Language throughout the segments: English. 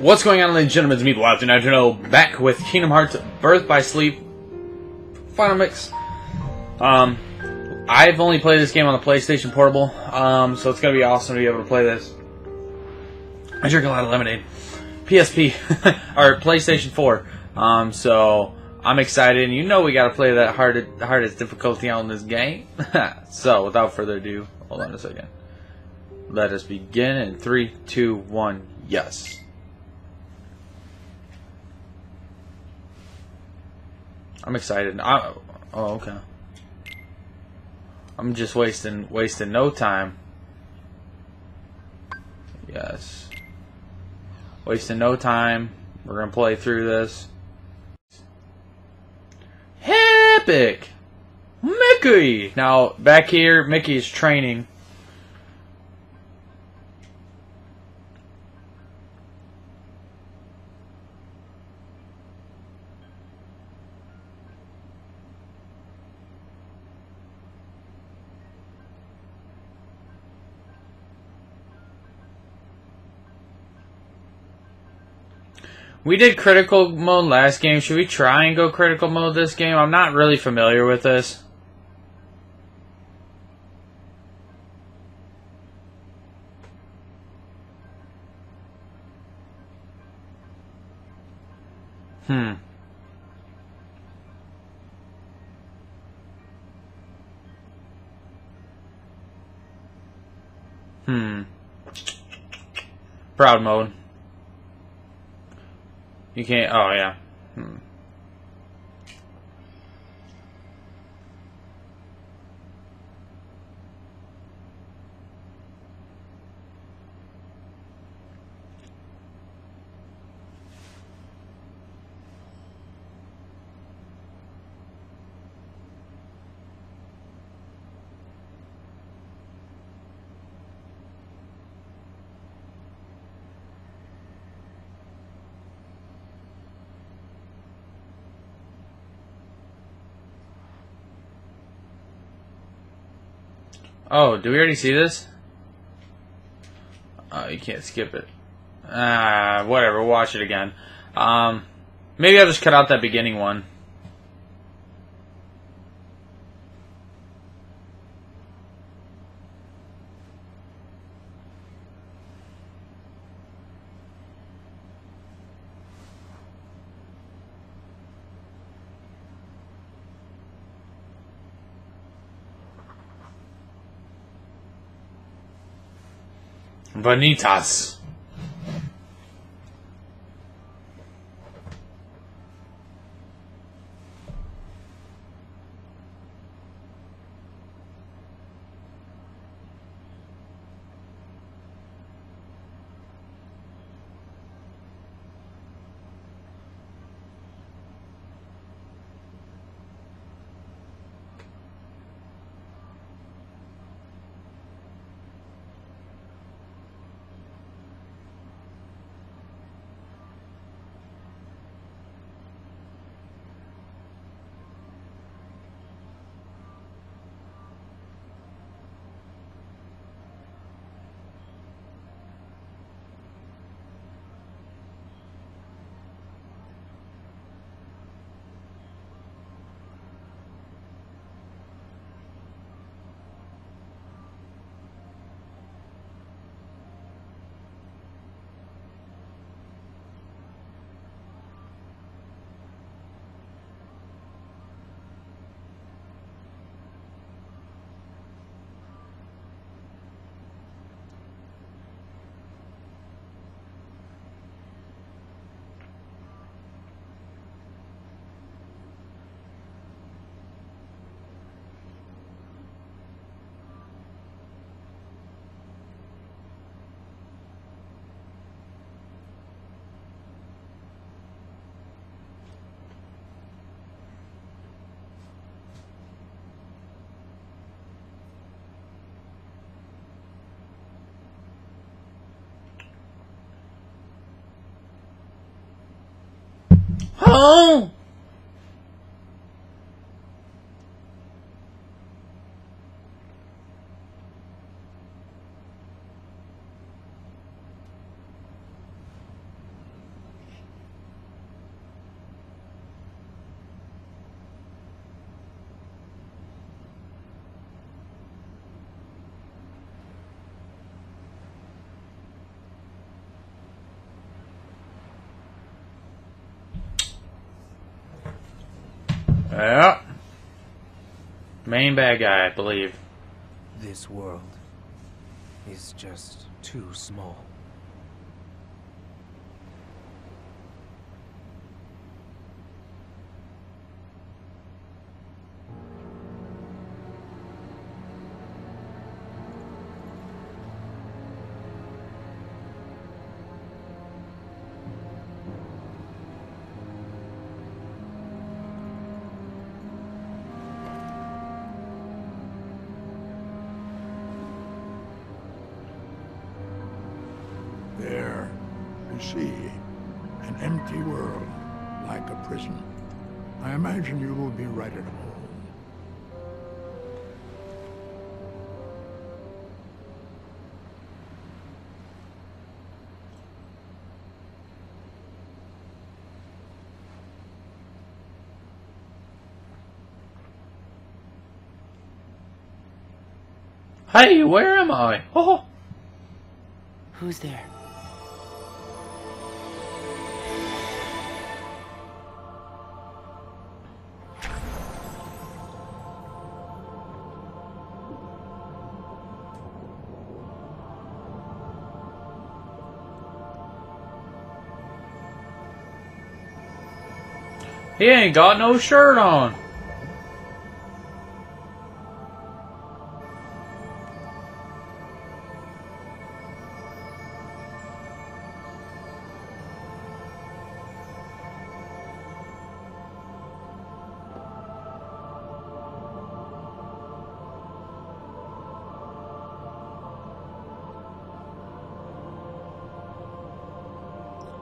What's going on, ladies and gentlemen? It's me, Blab2920, back with Kingdom Hearts Birth by Sleep Final Mix. I've only played this game on the PlayStation Portable, so it's going to be awesome to be able to play this. I drink a lot of lemonade. PSP, or PlayStation 4, so I'm excited, and you know we got to play that hardest difficulty on this game. So, without further ado, hold on a second. Let us begin in 3, 2, 1, yes. I'm excited. Oh, okay. I'm just wasting no time. Yes. Wasting no time. We're gonna play through this. Epic! Mickey! Now, back here, Mickey's training. We did critical mode last game. Should we try and go critical mode this game? I'm not really familiar with this. Proud mode. You can't. Oh yeah. Oh, do we already see this? Oh, you can't skip it. Whatever, watch it again. Maybe I'll just cut out that beginning one. Vanitas. Oh! Yeah. Main bad guy, I believe. This world is just too small. See, an empty world, like a prison. I imagine you will be right at home. Hey, where am I? Oh, who's there? He ain't got no shirt on.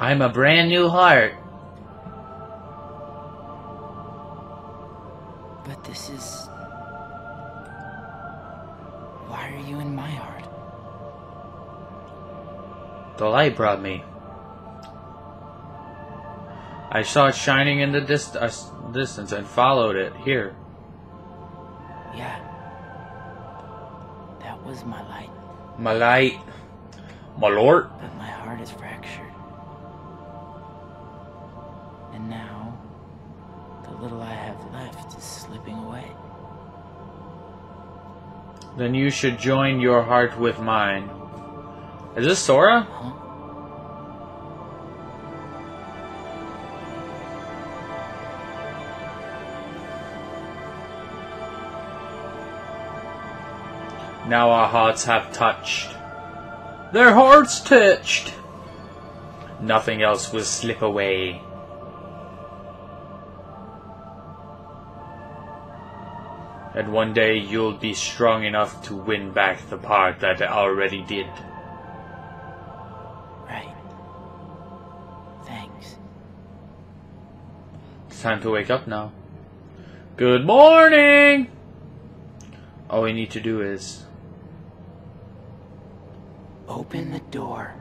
I'm a brand new heart. Why are you in my heart? The light brought me. I saw it shining in the distance and followed it here. Yeah. That was my light. My light. My lord. But my heart is fractured. And now, the little I have left is slipping away. Then you should join your heart with mine. Is this Sora? Huh? Now our hearts have touched. Their hearts touched. Nothing else will slip away. And one day you'll be strong enough to win back the part that I already did. Right. Thanks. It's time to wake up now. Good morning! All we need to do is... open the door.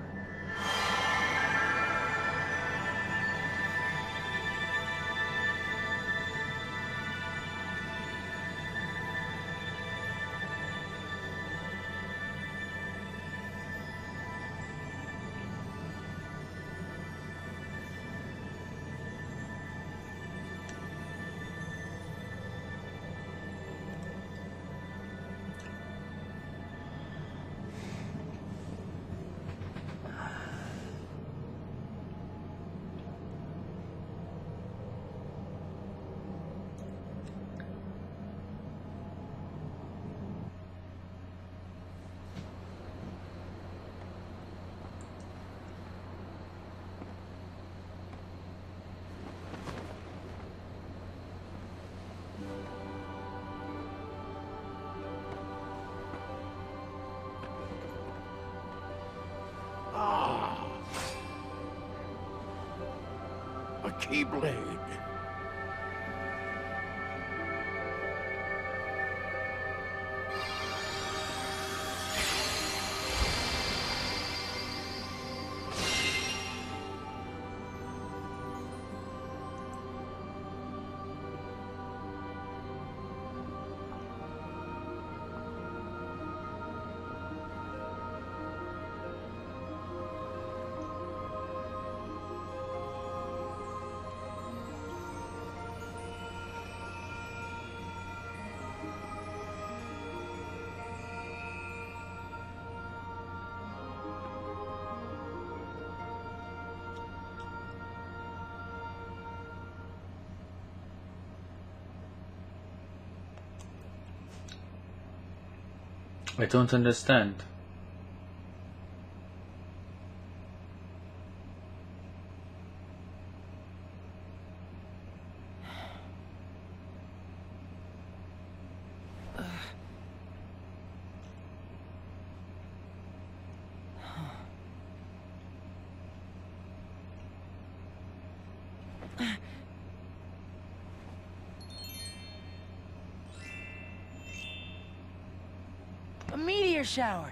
Keyblade. I don't understand. Shower.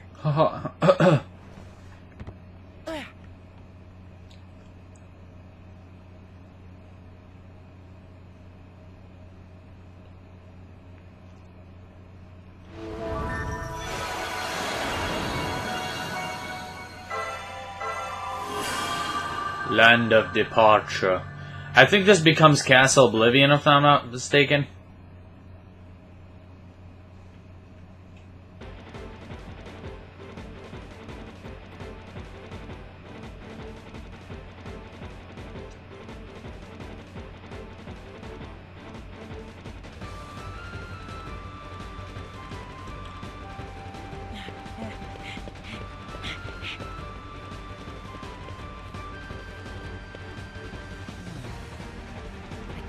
Land of Departure. I think this becomes Castle Oblivion, if I'm not mistaken.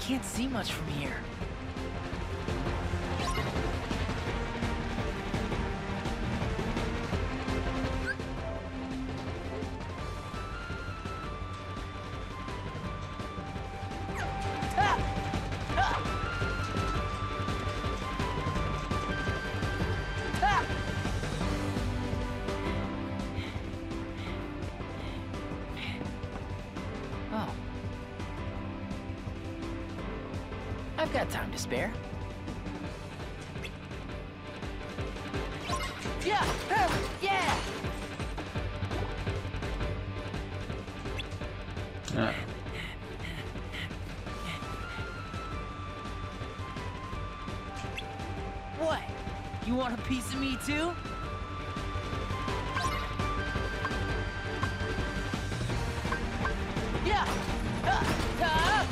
Can't see much from here. I've got time to spare. Yeah! Yeah! What? You want a piece of me too? Yeah! Gotcha!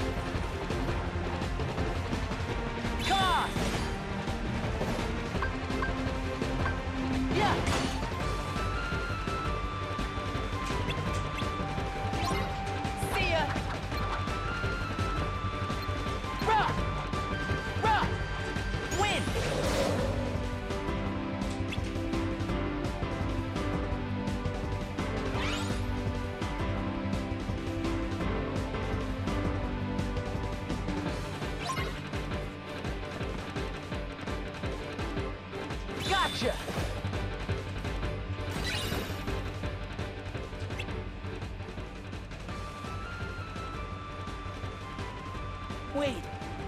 Wait,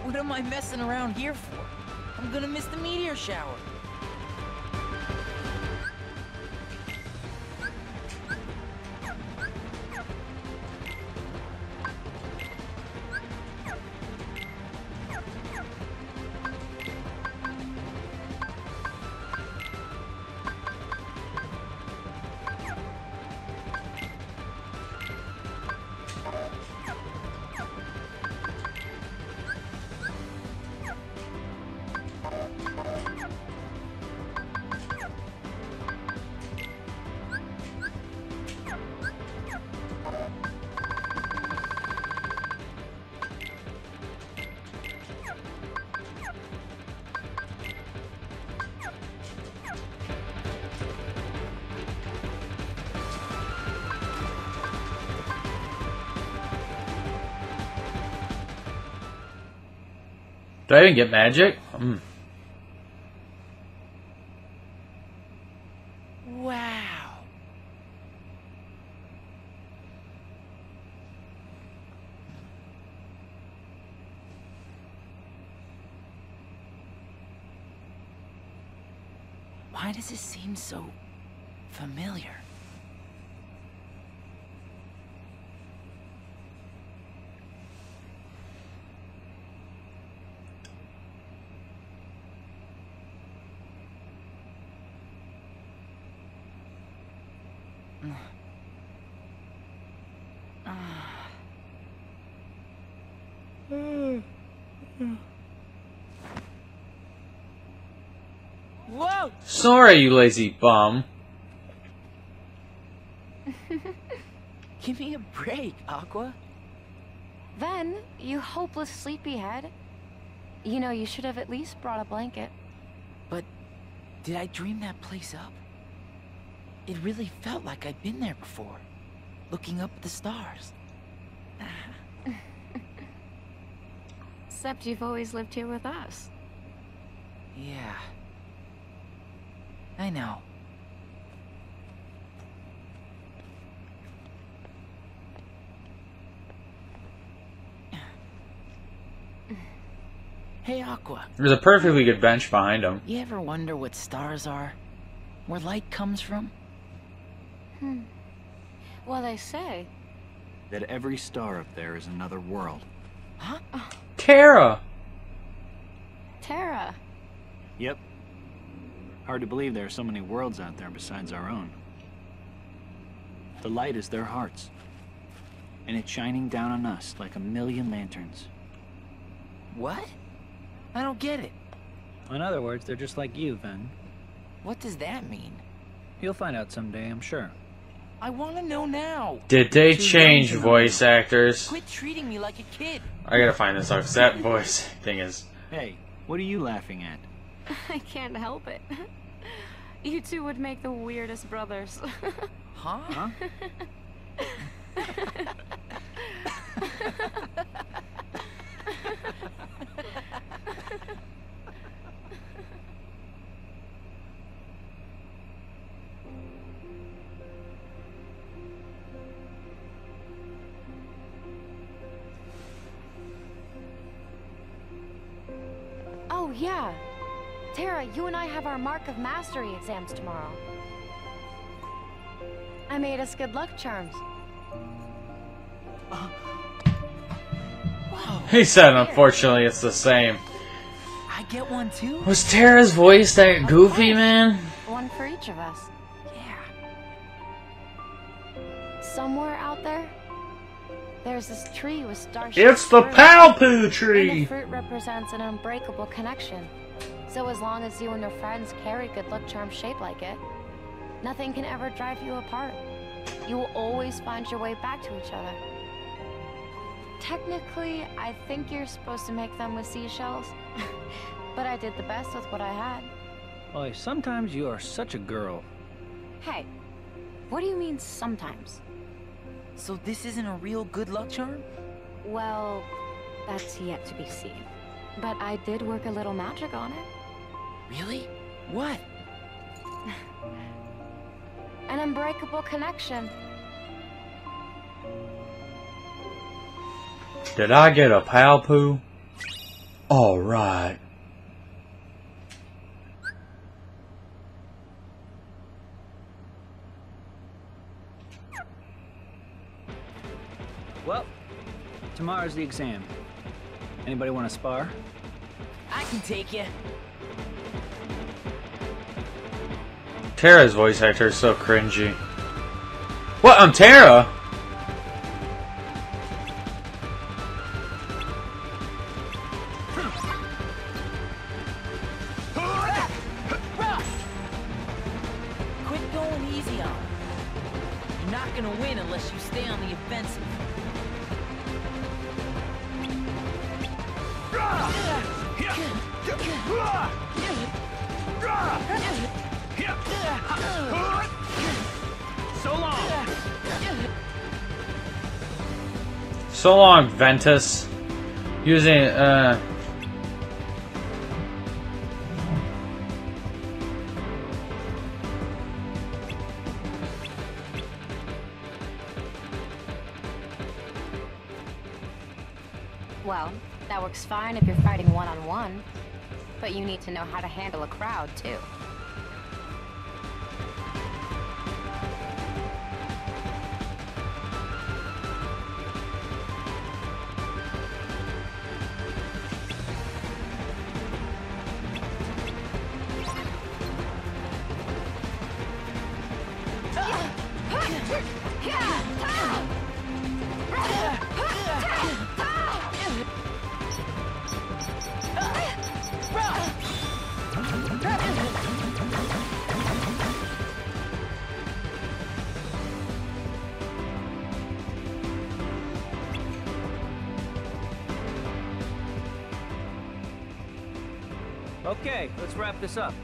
what am I messing around here for? I'm gonna miss the meteor shower. Do I even get magic? Wow. Why does it seem so familiar? Whoa! Sora, you lazy bum. Give me a break, Aqua. Then, you hopeless sleepyhead. You know, you should have at least brought a blanket. But did I dream that place up? It really felt like I'd been there before, looking up at the stars. Except you've always lived here with us. Yeah. I know. Hey, Aqua. There's a perfectly good bench behind him. You ever wonder what stars are? Where light comes from? Well, they say that every star up there is another world. Huh? Oh. Terra! Terra. Yep. Hard to believe there are so many worlds out there besides our own. The light is their hearts. And it's shining down on us like a million lanterns. What? I don't get it. In other words, they're just like you, Ven. What does that mean? You'll find out someday, I'm sure. I want to know now. Did they change voice actors? Quit treating me like a kid. I gotta find this out, 'cause that voice thing is... Hey, what are you laughing at? I can't help it. You two would make the weirdest brothers. Huh? Oh, yeah. Terra, you and I have our Mark of Mastery exams tomorrow. I made us good luck charms. He said, unfortunately, it's the same. I get one too. Was Terra's voice that goofy, man? One for each of us. Yeah. Somewhere out there, there's this tree with starshaped. It's the paopu tree. And the fruit represents an unbreakable connection. So as long as you and your friends carry good luck charms shaped like it, nothing can ever drive you apart. You will always find your way back to each other. Technically, I think you're supposed to make them with seashells, but I did the best with what I had. Boy, sometimes you are such a girl. Hey, what do you mean sometimes? So this isn't a real good luck charm? Well, that's yet to be seen. But I did work a little magic on it. Really? What? An unbreakable connection. Did I get a paopu? All right. Well, tomorrow's the exam. Anybody want to spar? I can take you. Terra's voice actor is so cringy. What? I'm Terra? Quit going easy on him. You're not gonna win unless you stay on the offensive. So long. So long, Vanitas. Using Well, that works fine if you're fighting one-on-one, but you need to know how to handle a crowd, too. Okay, let's wrap this up.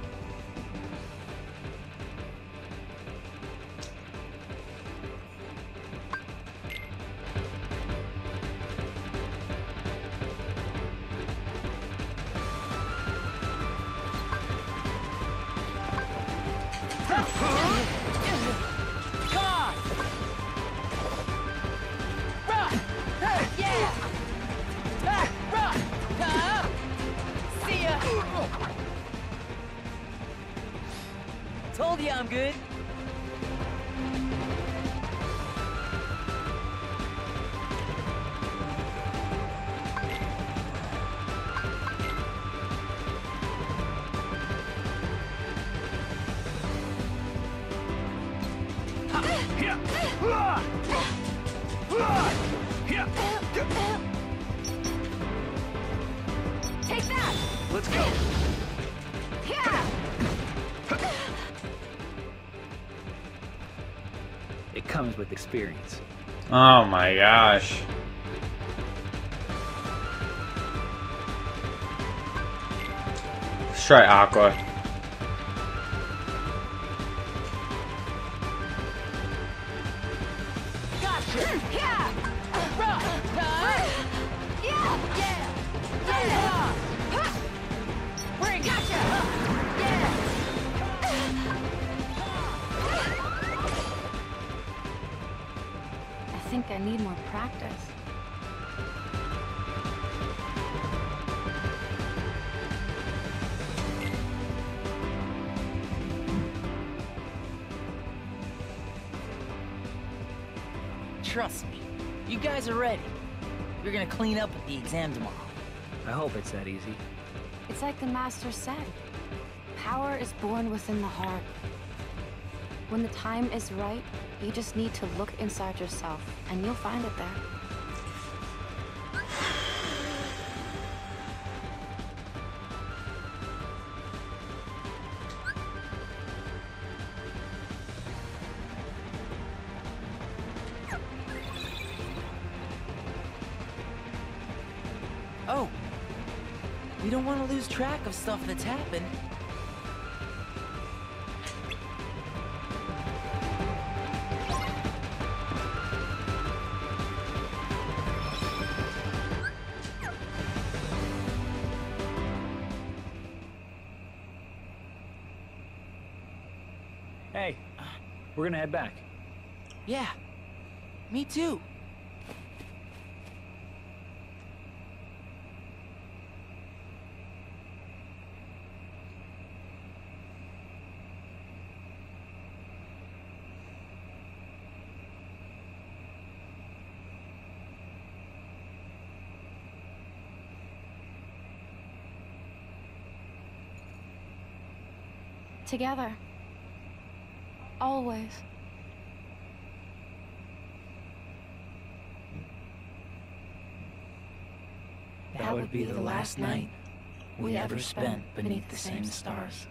Told you I'm good. Take that. Let's go. It comes with experience. Oh my gosh. Let's try Aqua. Gotcha. I think I need more practice. Trust me, you guys are ready. You're gonna clean up at the exam tomorrow. I hope it's that easy. It's like the master said, power is born within the heart. When the time is right, you just need to look inside yourself, and you'll find it there. Oh, we don't want to lose track of stuff that's happened. Hey, we're gonna head back. Yeah, me too. Together. Always. That would be the last night we ever spent beneath the same stars.